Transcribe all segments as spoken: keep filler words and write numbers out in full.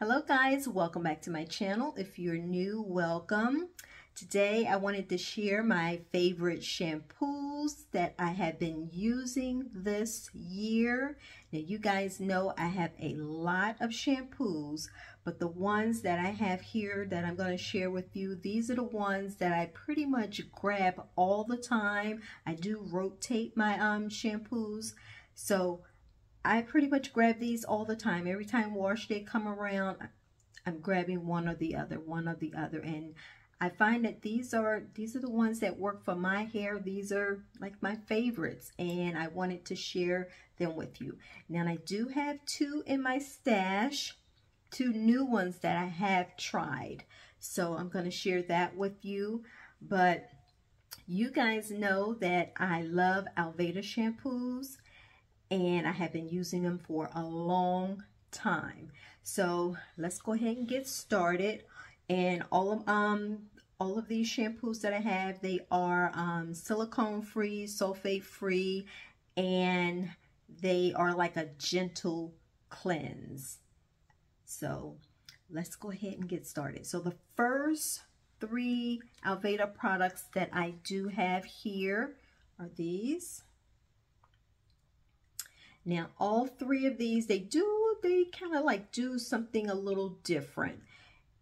Hello guys, welcome back to my channel. If you're new, welcome. Today I wanted to share my favorite shampoos that I have been using this year. Now you guys know I have a lot of shampoos, but the ones that I have here that I'm going to share with you, these are the ones that I pretty much grab all the time. I do rotate my um, shampoos, so I pretty much grab these all the time. Every time wash day come around, I'm grabbing one or the other, one or the other. And I find that these are, these are the ones that work for my hair. These are like my favorites, and I wanted to share them with you. Now I do have two in my stash, two new ones that I have tried. So I'm going to share that with you. But you guys know that I love Aveda shampoos, and I have been using them for a long time. So let's go ahead and get started. And all of um all of these shampoos that I have, they are um, silicone free, sulfate free, and they are like a gentle cleanse. So let's go ahead and get started. So the first three Aveda products that I do have here are these. Now all three of these, they do, they kind of like do something a little different.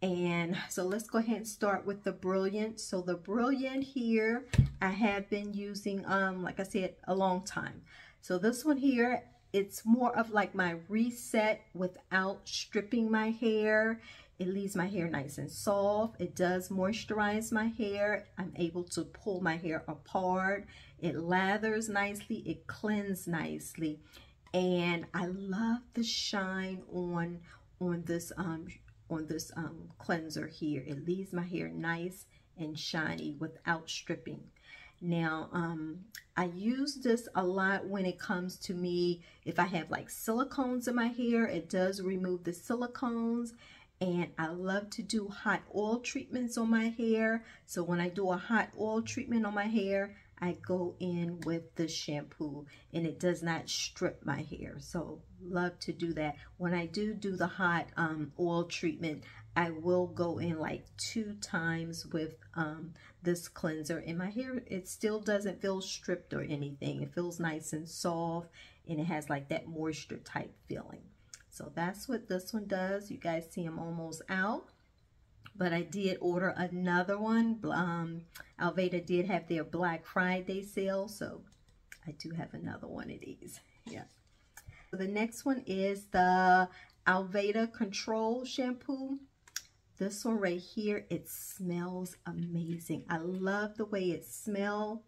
And so let's go ahead and start with the Brilliant. So the Brilliant here, I have been using, um, like I said, a long time. So this one here, it's more of like my reset without stripping my hair. It leaves my hair nice and soft. It does moisturize my hair. I'm able to pull my hair apart. It lathers nicely. It cleanses nicely. And I love the shine on on this um on this um cleanser here. It leaves my hair nice and shiny without stripping. Now um I use this a lot when it comes to me, if I have like silicones in my hair, it does remove the silicones. And I love to do hot oil treatments on my hair. So when I do a hot oil treatment on my hair, I go in with the shampoo, and it does not strip my hair. So love to do that. When I do do the hot um, oil treatment, I will go in like two times with um, this cleanser, and my hair, it still doesn't feel stripped or anything. It feels nice and soft, and it has like that moisture type feeling. So that's what this one does. You guys see I'm almost out, but I did order another one. Um, Aveda did have their Black Friday sale, so I do have another one of these. Yeah. So the next one is the Aveda Control shampoo. This one right here, it smells amazing. I love the way it smells.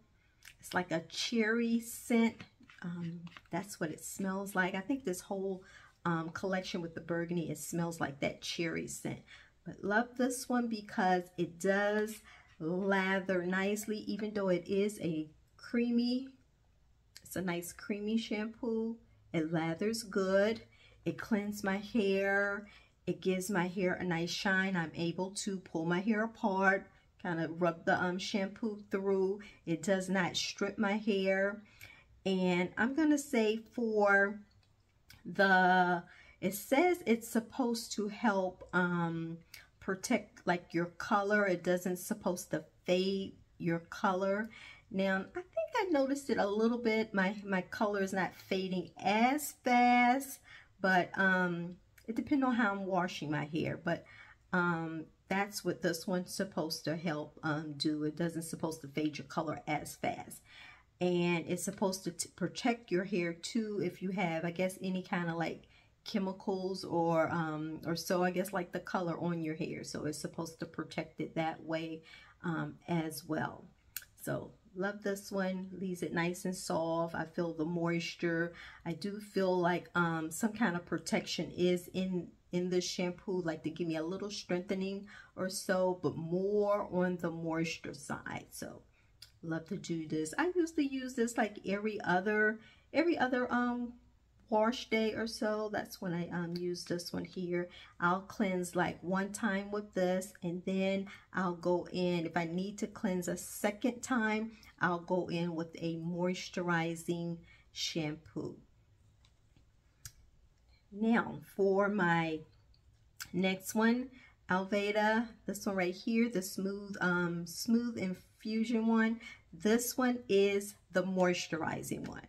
It's like a cherry scent. Um, that's what it smells like. I think this whole um, collection with the burgundy, it smells like that cherry scent. But love this one because it does lather nicely, even though it is a creamy, it's a nice creamy shampoo. It lathers good. It cleans my hair. It gives my hair a nice shine. I'm able to pull my hair apart, kind of rub the um, shampoo through. It does not strip my hair. And I'm going to say for the, it says it's supposed to help um, protect like your color. It doesn't supposed to fade your color. Now, I think I noticed it a little bit. My, my color is not fading as fast, but um, it depends on how I'm washing my hair. But um, that's what this one's supposed to help um, do. It doesn't supposed to fade your color as fast. And it's supposed to t protect your hair too if you have, I guess, any kind of like chemicals or um or so I guess like the color on your hair, so it's supposed to protect it that way um as well. So love this one, leaves it nice and soft. I feel the moisture. I do feel like um some kind of protection is in in this shampoo, like to give me a little strengthening or so, but more on the moisture side. So love to do this. I usually use this like every other every other um wash day or so. That's when I um, use this one here. I'll cleanse like one time with this, and then I'll go in, if I need to cleanse a second time, I'll go in with a moisturizing shampoo. Now for my Next one, Aveda, this one right here, the smooth um, smooth infusion one. This one is the moisturizing one,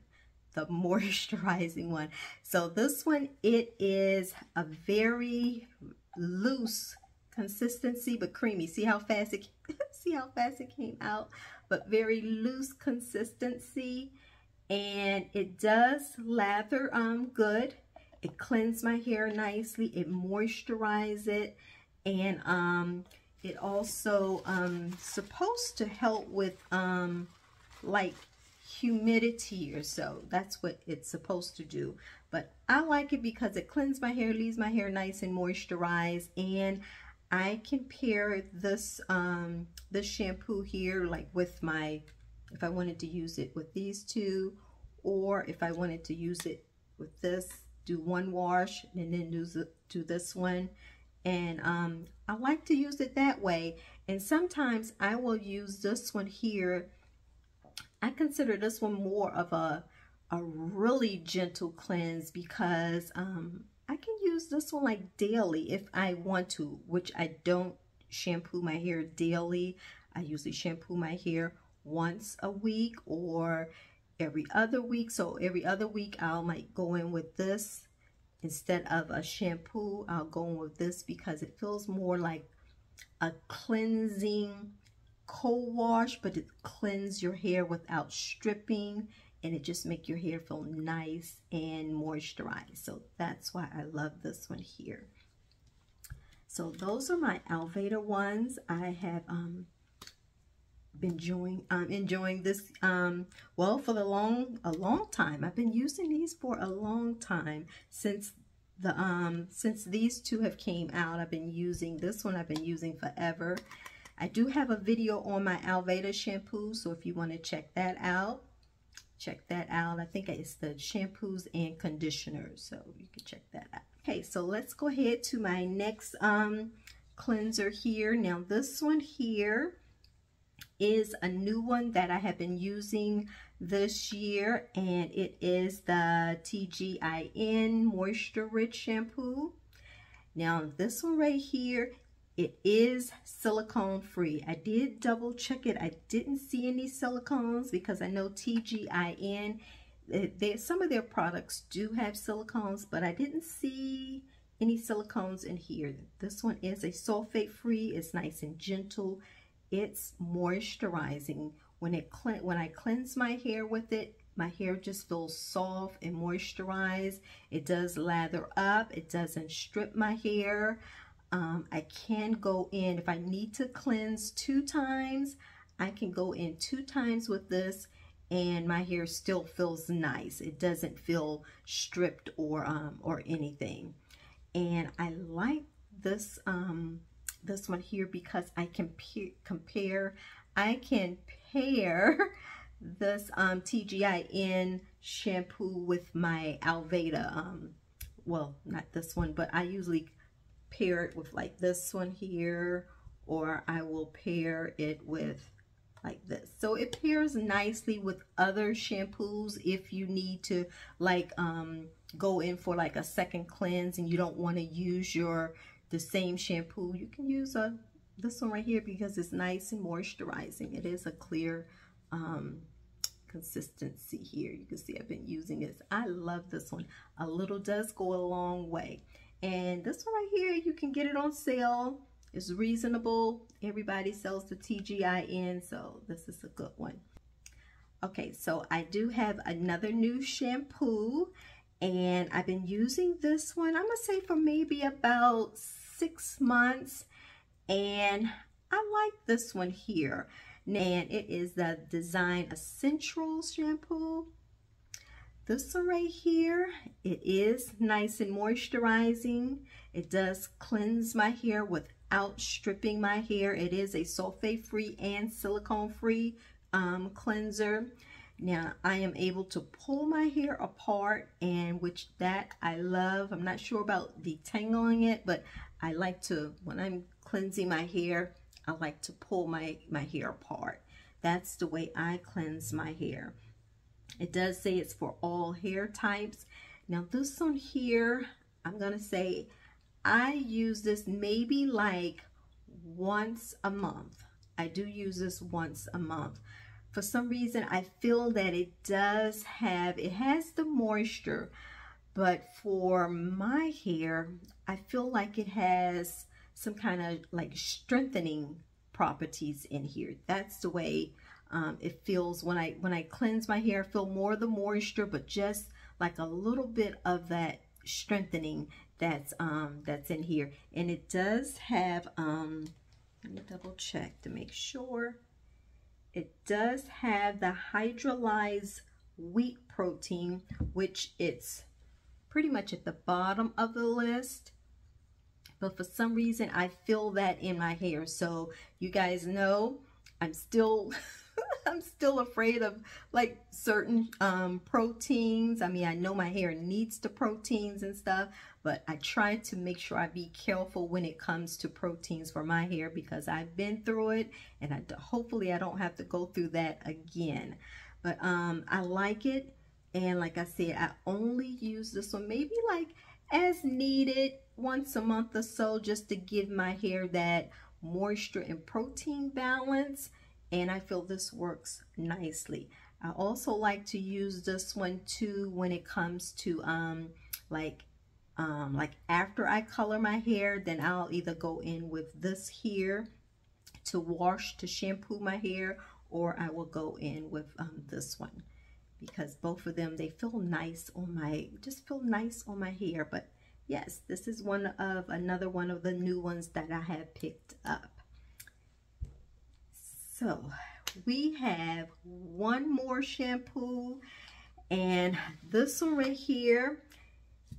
the moisturizing one. So this one, it is a very loose consistency, but creamy. See how fast it, see how fast it came out, but very loose consistency. And it does lather um good. It cleans my hair nicely. It moisturizes it, and um, it also um supposed to help with um like humidity or so. That's what it's supposed to do. But I like it because it cleans my hair, leaves my hair nice and moisturized. And I can pair this um this shampoo here like with my, if I wanted to use it with these two, or if I wanted to use it with this, do one wash and then do, do this one. And um, I like to use it that way. And sometimes I will use this one here. I consider this one more of a, a really gentle cleanse because um, I can use this one like daily if I want to, which I don't shampoo my hair daily. I usually shampoo my hair once a week or every other week. So every other week I'll might go in with this instead of a shampoo. I'll go in with this because it feels more like a cleansing cold wash, but it cleans your hair without stripping, and it just make your hair feel nice and moisturized. So that's why I love this one here. So those are my Aveda ones. I have um been enjoying um enjoying this um well for the long a long time. I've been using these for a long time. Since the um since these two have came out, I've been using this one. I've been using forever. I do have a video on my Aveda shampoo, so if you want to check that out, check that out. I think it's the shampoos and conditioners, so you can check that out. Okay, so let's go ahead to my next um cleanser here. Now this one here is a new one that I have been using this year, and it is the T G I N Moisture Rich Shampoo. Now this one right here, it is silicone free. I did double check it. I didn't see any silicones because I know T G I N, they, some of their products do have silicones, but I didn't see any silicones in here. This one is a sulfate free. It's nice and gentle. It's moisturizing. When it when I cleanse my hair with it, my hair just feels soft and moisturized. It does lather up. It doesn't strip my hair. Um, I can go in, if I need to cleanse two times, I can go in two times with this and my hair still feels nice. It doesn't feel stripped or, um, or anything. And I like this, um, this one here because I can compare, I can pair this um, T G I N shampoo with my Aveda. Um, well, not this one, but I usually pair it with like this one here, or I will pair it with like this. So it pairs nicely with other shampoos if you need to like um, go in for like a second cleanse and you don't want to use your the same shampoo. You can use a this one right here because it's nice and moisturizing. It is a clear um, consistency here. You can see I've been using this. I love this one. A little does go a long way. And this one right here, you can get it on sale. It's reasonable. Everybody sells the T G I N, so this is a good one. Okay, so I do have another new shampoo, and I've been using this one, I'm gonna say, for maybe about six months. And I like this one here. And it is the Design Essentials shampoo. This one right here, it is nice and moisturizing. It does cleanse my hair without stripping my hair. It is a sulfate-free and silicone-free um, cleanser. Now, I am able to pull my hair apart, and which that I love. I'm not sure about detangling it, but I like to, when I'm cleansing my hair, I like to pull my, my hair apart. That's the way I cleanse my hair. It does say it's for all hair types. Now this one here, I'm gonna say I use this maybe like once a month. I do use this once a month. For some reason, I feel that it does have, it has the moisture, but for my hair, I feel like it has some kind of like strengthening properties in here. That's the way um, it feels when I when I cleanse my hair. I feel more of the moisture, but just like a little bit of that strengthening that's um, that's in here. And it does have. Um, let me double check to make sure. It does have the hydrolyzed wheat protein, which it's pretty much at the bottom of the list. But for some reason, I feel that in my hair. So you guys know I'm still, I'm still afraid of like certain um, proteins. I mean, I know my hair needs the proteins and stuff, but I try to make sure I be careful when it comes to proteins for my hair because I've been through it, and I, hopefully I don't have to go through that again. But um, I like it, and like I said, I only use this one maybe like as needed, once a month or so, just to give my hair that moisture and protein balance, and I feel this works nicely. I also like to use this one too when it comes to um like um like after I color my hair, then I'll either go in with this here to wash, to shampoo my hair, or I will go in with um, this one, because both of them, they feel nice on my, just feel nice on my hair. But yes, this is one of, another one of the new ones that I have picked up. So we have one more shampoo, and this one right here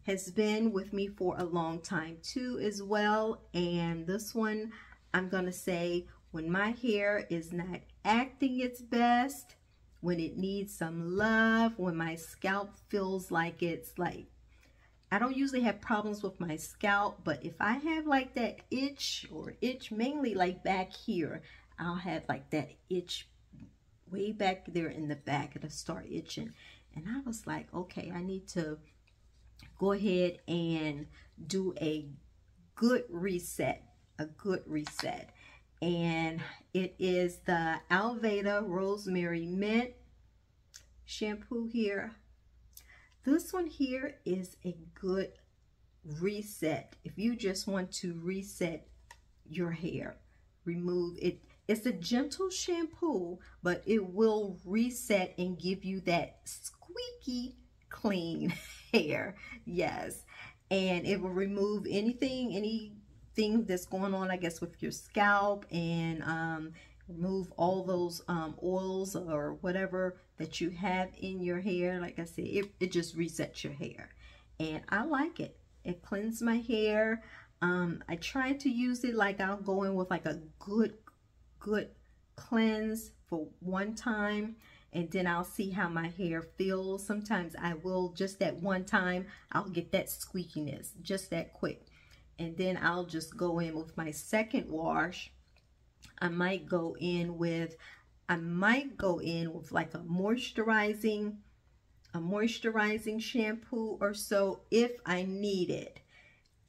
has been with me for a long time too as well. And this one, I'm gonna say, when my hair is not acting its best, when it needs some love, when my scalp feels like it's like, I don't usually have problems with my scalp, but if I have like that itch or itch mainly like back here, I'll have like that itch way back there in the back. It'll start itching. And I was like, okay, I need to go ahead and do a good reset, a good reset. And it is the Aveda Rosemary Mint shampoo here. This one here is a good reset if you just want to reset your hair. Remove it. It's a gentle shampoo, but it will reset and give you that squeaky clean hair. Yes. And it will remove anything, anything that's going on, I guess, with your scalp, and um, remove all those um, oils or whatever that you have in your hair. Like I said, it, it just resets your hair, and I like it. It cleansed my hair. Um, I try to use it like I'll go in with like a good, good cleanse for one time, and then I'll see how my hair feels. Sometimes I will just that one time, I'll get that squeakiness just that quick. And then I'll just go in with my second wash. I might go in with, I might go in with like a moisturizing, a moisturizing shampoo or so if I need it,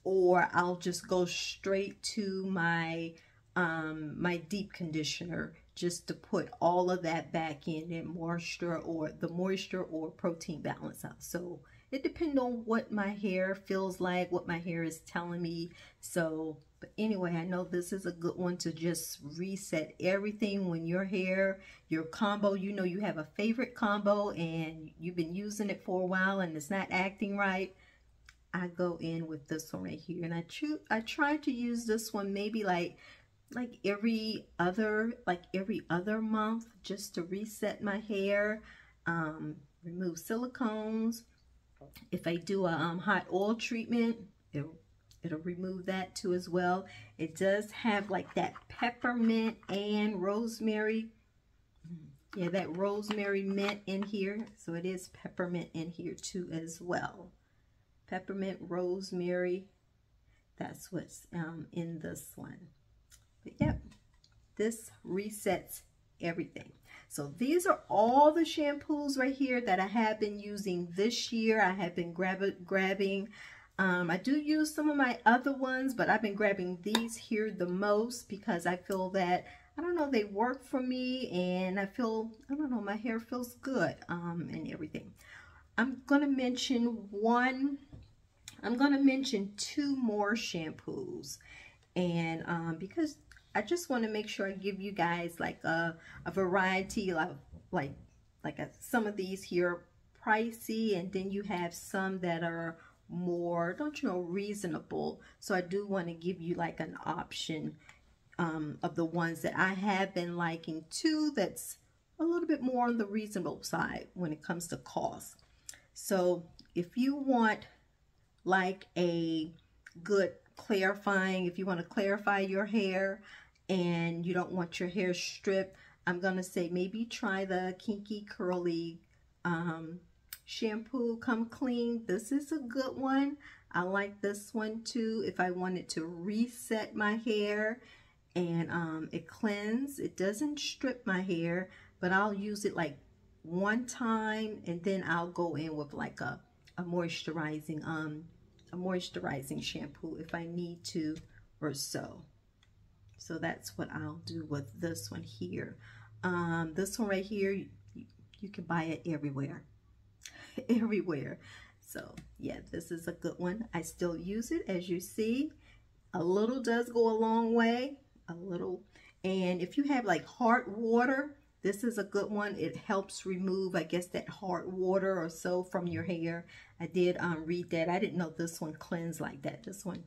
or I'll just go straight to my, um, my deep conditioner just to put all of that back in, and moisture or the moisture or protein balance out. So it depends on what my hair feels like, what my hair is telling me. So, but anyway, I know this is a good one to just reset everything when your hair, your combo, you know you have a favorite combo and you've been using it for a while and it's not acting right. I go in with this one right here, and I choose, I try to use this one maybe like, like every other, like every other month, just to reset my hair, um, remove silicones. If I do a um, hot oil treatment, it'll, it'll remove that too as well. It does have like that peppermint and rosemary. Yeah, that rosemary mint in here. So it is peppermint in here too as well. Peppermint, rosemary. That's what's um, in this one. But yep, this resets everything. So these are all the shampoos right here that I have been using this year. I have been grab grabbing Um, I do use some of my other ones, but I've been grabbing these here the most because I feel that, I don't know, they work for me, and I feel, I don't know, my hair feels good um, and everything. I'm going to mention one, I'm going to mention two more shampoos, and um, because I just want to make sure I give you guys like a, a variety of like, like a, some of these here are pricey, and then you have some that are more, don't you know, reasonable. So I do want to give you like an option um, of the ones that I have been liking too, that's a little bit more on the reasonable side when it comes to cost. So if you want like a good clarifying, if you want to clarify your hair and you don't want your hair stripped, I'm going to say maybe try the Kinky Curly um, shampoo, Come Clean. This is a good one. I like this one too if I wanted to reset my hair, and um, it cleanses. It doesn't strip my hair, but I'll use it like one time, and then I'll go in with like a, a moisturizing um a moisturizing shampoo if I need to or so. So that's what I'll do with this one here. Um, this one right here, you, you can buy it everywhere. everywhere. So yeah, this is a good one. I still use it, as you see. A little does go a long way. A little. And if you have like hard water, this is a good one. It helps remove, I guess, that hard water or so from your hair. I did um, read that. I didn't know this one cleansed like that. This one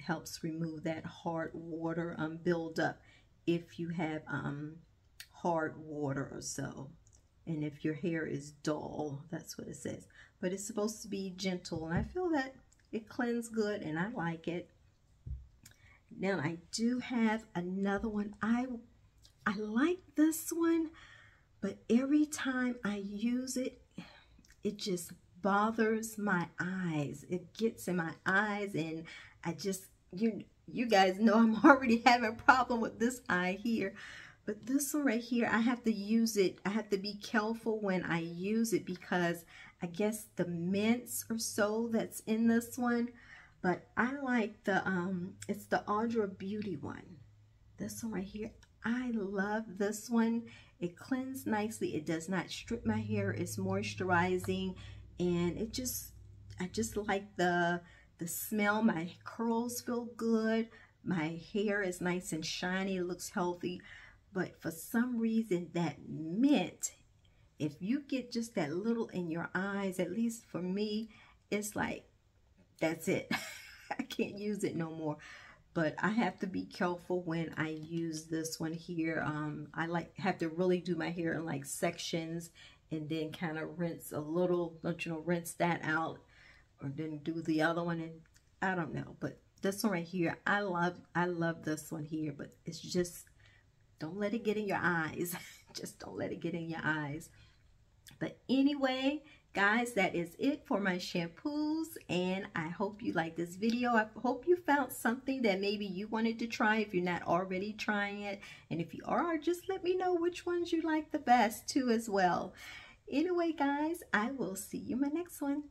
helps remove that hard water um, buildup if you have um, hard water or so. And if your hair is dull, that's what it says. But it's supposed to be gentle, and I feel that it cleans good, and I like it. Now, I do have another one. I I like this one, but every time I use it, it just bothers my eyes. It gets in my eyes, and I just, you you guys know I'm already having a problem with this eye here. But this one right here, I have to use it. I have to be careful when I use it because I guess the mints or so that's in this one. But I like the, um, it's the Adwoa Beauty one. This one right here. I love this one. It cleans nicely. It does not strip my hair. It's moisturizing, and it just, I just like the the smell. My curls feel good. My hair is nice and shiny. It looks healthy. But for some reason, that mint, if you get just that little in your eyes, at least for me, it's like, that's it. I can't use it no more. But I have to be careful when I use this one here. Um, I like have to really do my hair in like sections, and then kind of rinse a little, don't you know, rinse that out, or then do the other one. And I don't know, but this one right here, I love, I love this one here. But it's just, don't let it get in your eyes. Just don't let it get in your eyes. But anyway, guys, that is it for my shampoos, and I hope you like this video. I hope you found something that maybe you wanted to try if you're not already trying it. And if you are, just let me know which ones you like the best too as well. Anyway, guys, I will see you in my next one.